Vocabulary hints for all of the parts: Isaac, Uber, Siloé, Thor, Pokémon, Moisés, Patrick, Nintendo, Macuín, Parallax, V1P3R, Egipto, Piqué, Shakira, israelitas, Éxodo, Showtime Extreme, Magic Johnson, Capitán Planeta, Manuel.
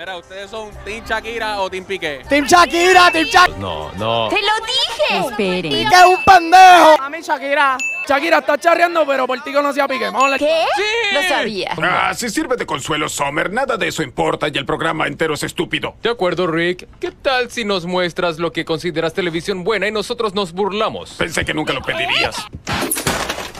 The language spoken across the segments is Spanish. Mira, ¿ustedes son Team Shakira o Team Piqué? Team Shakira, Team Shakira. No, no. ¡Te lo dije! Esperen. Piqué es un pendejo. A mí Shakira. Shakira está charreando, pero por ti conocía a Piqué. ¿Qué? Sí. Lo sabía. Ah, sí, sirve de consuelo, Summer. Nada de eso importa y el programa entero es estúpido. De acuerdo, Rick. ¿Qué tal si nos muestras lo que consideras televisión buena y nosotros nos burlamos? Pensé que nunca lo pedirías.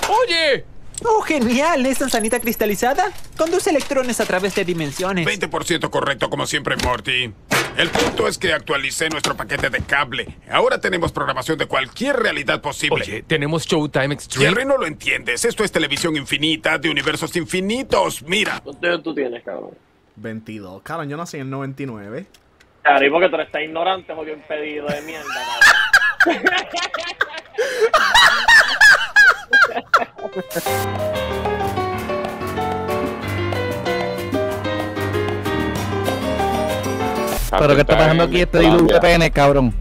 ¡Oye! ¡Oh, genial! ¿Es sanita cristalizada? Conduce electrones a través de dimensiones. 20% correcto, como siempre, Morty. El punto es que actualicé nuestro paquete de cable. Ahora tenemos programación de cualquier realidad posible. Oye, ¿tenemos Showtime Extreme? Jerry, no lo entiendes. Esto es televisión infinita de universos infinitos. Mira. ¿Tú tienes, cabrón? 22. Cabrón, yo nací en el 99. Claro, y porque tú estás ignorante, jodido impedido de mierda, cabrón. Pero que está pasando aquí este diluvio de pene, cabrón.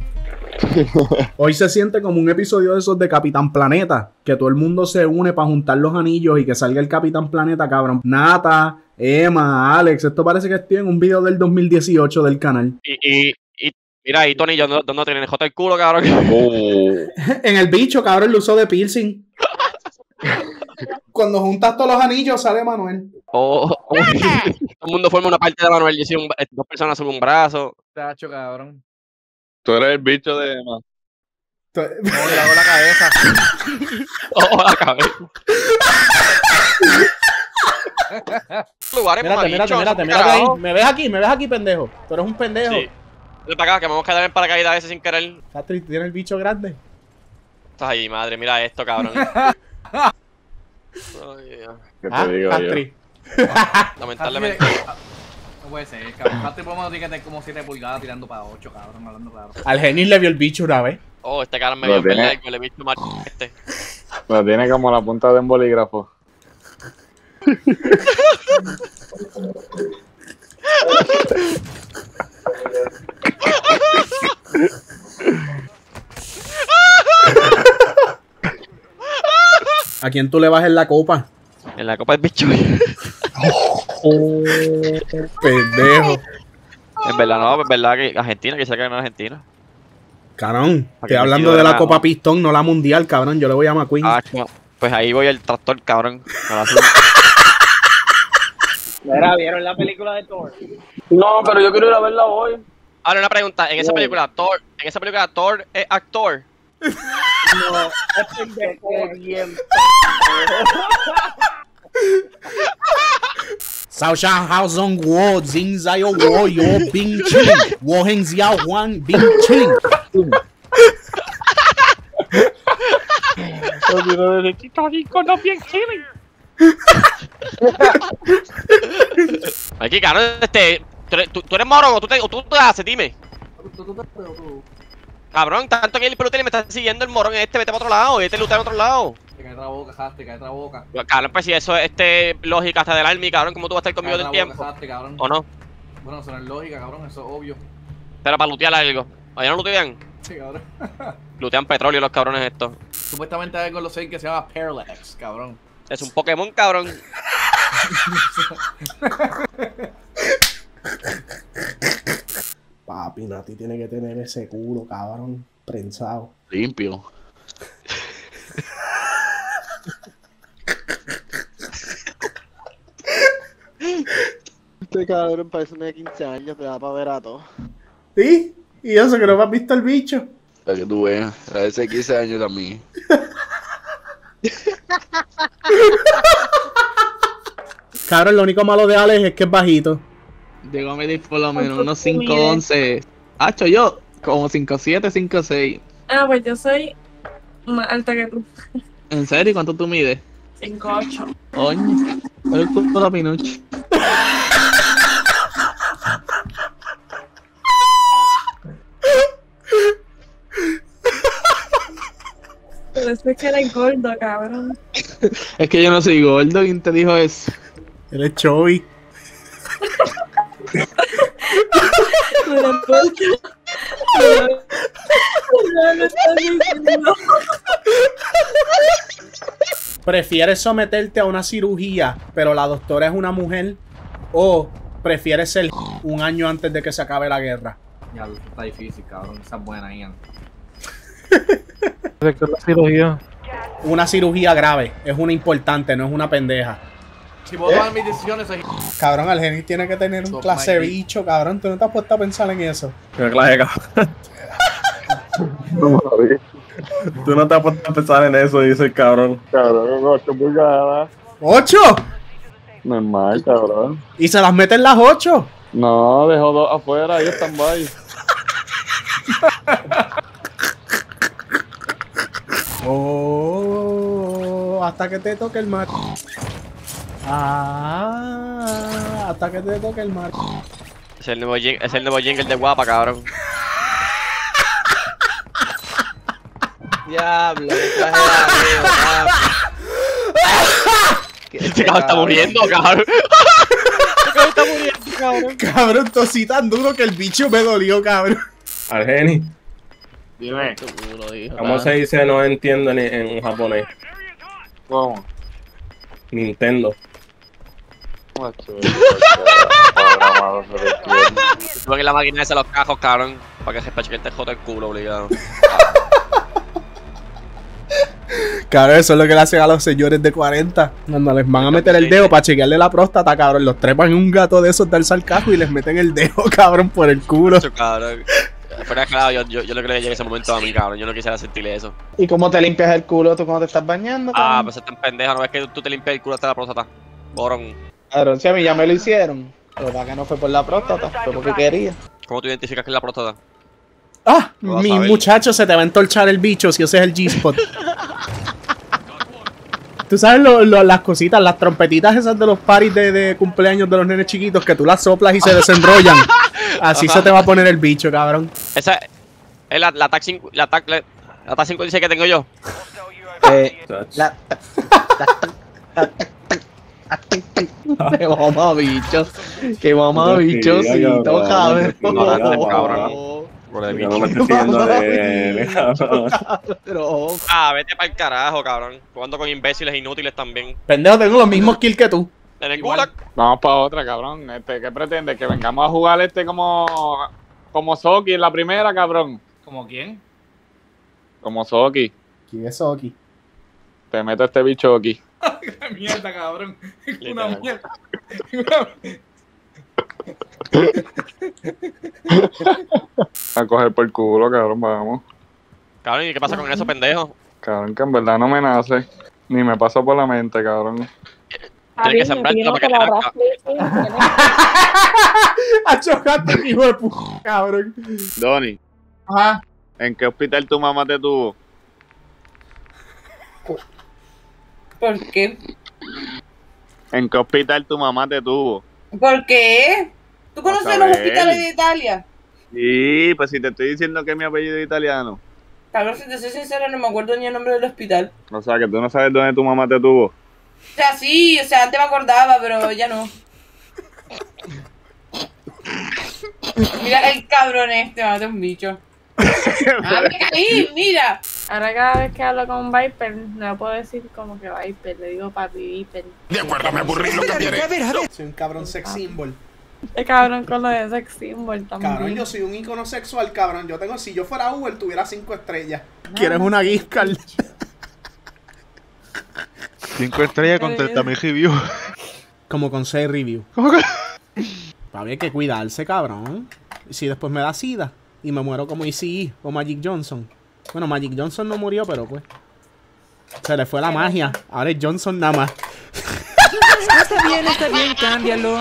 Hoy se siente como un episodio de esos de Capitán Planeta, que todo el mundo se une para juntar los anillos y que salga el Capitán Planeta, cabrón. Nata, Emma, Alex, esto parece que estoy en un video del 2018 del canal. Mira, y Tony, yo no tiene el jota el culo, cabrón. En el bicho, cabrón, lo usó de piercing. Cuando juntas todos los anillos sale Manuel. Todo el mundo forma una parte de Manuel. Yo soy dos personas sobre un brazo. Tacho, cabrón. Tú eres el bicho de Emma. No, le hago la cabeza. La cabeza. Mírate, me ves aquí, pendejo. Tú eres un pendejo. Sí. Ven para acá, que me vamos a quedar en paracaídas a veces sin querer. Patrick, ¿tienes el bicho grande? Estás ahí, madre. Mira esto, cabrón. Oh, yeah. ¿Qué te digo yo? Lamentablemente. No puede ser, cabrón. Patrick podemos decir que es como 7 pulgadas tirando para 8, cabrón, hablando claro. Al Genis le vio el bicho una vez. Oh, este cabrón me vio el bicho, le vio mal este. Lo tiene como la punta de un bolígrafo. ¿A quién tú le vas en la copa? En la copa del bicho. Pendejo. En verdad no, en verdad que Argentina, que se quede en Argentina. Carón, estoy hablando de la copa pistón, no la mundial, cabrón. Yo le voy a Macuín. Ah, pues ahí voy el tractor, cabrón. Mira, ¿vieron la película de Thor? No, pero yo quiero ir a verla hoy. Ahora una pregunta, en esa película, Thor es actor. No, es un pendejo bien. Saoshan Haozong Wo, Zing Zayo Wo, Yo Bing Ching, Wo Heng Xiao Juan Bing Ching. Aquí, cabrón, tú eres morón o tú te haces, dime. Cabrón, tanto que el pelotero me está siguiendo el morón este, vete para otro lado, vete a lutar a otro lado. Te cae otra boca, te cae otra boca. Cabrón, pues si eso es lógica hasta del army, cabrón, ¿cómo tú vas a estar conmigo del tiempo? ¿O no? Bueno, eso no es lógica, cabrón, eso es obvio. Pero para lootear algo. ¿Allá no lootean? Sí, cabrón. Lootean petróleo los cabrones estos. Supuestamente hay algo en los 6 que se llama Parallax, cabrón. Es un Pokémon, cabrón. Papi, Nati tiene que tener ese culo, cabrón, prensado. Limpio. Este cabrón parece una de 15 años, te da para ver a todo. ¿Sí? Y eso que no me has visto el bicho. Para que tú veas, a ese 15 años también. Cabrón, lo único malo de Alex es que es bajito. Llegó a medir por lo menos unos 5'11". Hacho, yo como 5'7", 5'6". Ah, pues yo soy más alta que tú. ¿En serio? ¿Cuánto tú mides? 5'8". Oye, el culo de Pinucho. Pero eso es que eres gordo, cabrón. Es que yo no soy gordo, ¿quién te dijo eso? Eres Chovy. ¿Prefieres someterte a una cirugía, pero la doctora es una mujer, o prefieres ser un año antes de que se acabe la guerra. Ya, esto está difícil, cabrón. Esa es buena, Ian. ¿Una cirugía? Una cirugía grave. Es una importante, no es una pendeja. Si puedo dar mis decisiones ahí. Cabrón, el genio tiene que tener un clase bicho, cabrón. Tú no te has puesto a pensar en eso. Qué clase, cabrón. No, tú no te has puesto a pensar en eso, dice el cabrón. Cabrón, 8 pulgadas. ¿8? Normal, cabrón. ¿Y se las meten las 8? No, dejó 2 afuera, ahí están by. Oh, hasta que te toque el mar. Ah, hasta que te toque el mar. Es el nuevo jingle de Guapa, cabrón. Diablo, qué traje de este cabrón está muriendo, cabrón. Está muriendo, cabrón. Cabrón, tosí tan duro que el bicho me dolió, cabrón. Argeni. Dime. ¿Cómo se dice no entiendo en japonés? ¿Cómo? Nintendo. Tuve que la máquina esa los cajos, cabrón. Para que se pache que te jota el culo, obligado. Cabrón, eso es lo que le hacen a los señores de 40. Cuando les van a meter el dedo para chequearle la próstata, cabrón. Los trepan en un gato de esos del sarcajo y les meten el dedo, cabrón, por el culo. Eso, cabrón. Pero claro, yo no creo que llegue ese momento a mí, cabrón. Yo no quisiera sentirle eso. ¿Y cómo te limpias el culo tú cuando te estás bañando, cabrón? Ah, pues es tan pendejo. No ves que tú te limpias el culo hasta la próstata. Borón. Cabrón, si a mí ya me lo hicieron. Pero para que no fue por la próstata, fue porque quería. ¿Cómo tú identificas que es la próstata? Ah, mi muchacho, se te va a entorchar el bicho si ese es el G-Spot. Tú sabes las cositas, las trompetitas esas de los parties de cumpleaños de los nenes chiquitos que tú las soplas y se desenrollan. Así se te va a poner el bicho, cabrón. Esa es la TAC 56 que tengo yo. Qué mamá bichos. Qué mamá bichosito, cabrón. No me estoy siguiendo de él, cabrón. Ah, vete pa'l carajo, cabrón. Jugando con imbéciles inútiles también. Pendejo, tengo los mismos kills que tú. En el gulag. Vamos para otra, cabrón. ¿Qué pretendes? Que vengamos a jugar como Soki en la primera, cabrón. ¿Como quién? Como Soki. ¿Quién es Soki? Te meto a este bicho aquí. ¡Qué mierda, cabrón! Es una mierda. A coger por culo, cabrón, vamos. Cabrón, ¿y qué pasa con eso, pendejo? Cabrón, que en verdad no me nace. Ni me pasó por la mente, cabrón. Tienes que sembrar todo para que te nazca. Achojaste, hijo de puta, cabrón. Donny. Ajá. ¿En qué hospital tu mamá te tuvo? ¿Por qué? ¿En qué hospital tu mamá te tuvo? ¿Por qué? ¿Tú conoces los hospitales de Italia? Sí, pues si te estoy diciendo que mi apellido es italiano. Cabrón, si te soy sincero, no me acuerdo ni el nombre del hospital. O sea, que tú no sabes dónde tu mamá te tuvo. O sea, sí, o sea, antes me acordaba, pero ya no. Mira el cabrón este, mate un bicho. ¡Ah, mira ahí, mira! Ahora cada vez que hablo con Viper, no puedo decir como que Viper, le digo papi Viper. De acuerdo, me aburrí lo que quieres. Soy un cabrón sex symbol. El cabrón con lo de sex symbol también. Cabrón, yo soy un ícono sexual, cabrón. Yo tengo, si yo fuera Uber, tuviera 5 estrellas. No, ¿quieres una gift card? 5 estrellas con 30.000 reviews. Como con 6 reviews. Papi, hay que cuidarse, cabrón. Y si después me da sida y me muero como ICI o Magic Johnson. Bueno, Magic Johnson no murió, pero pues se le fue la magia. Ahora es Johnson nada más. Está bien, cámbialo.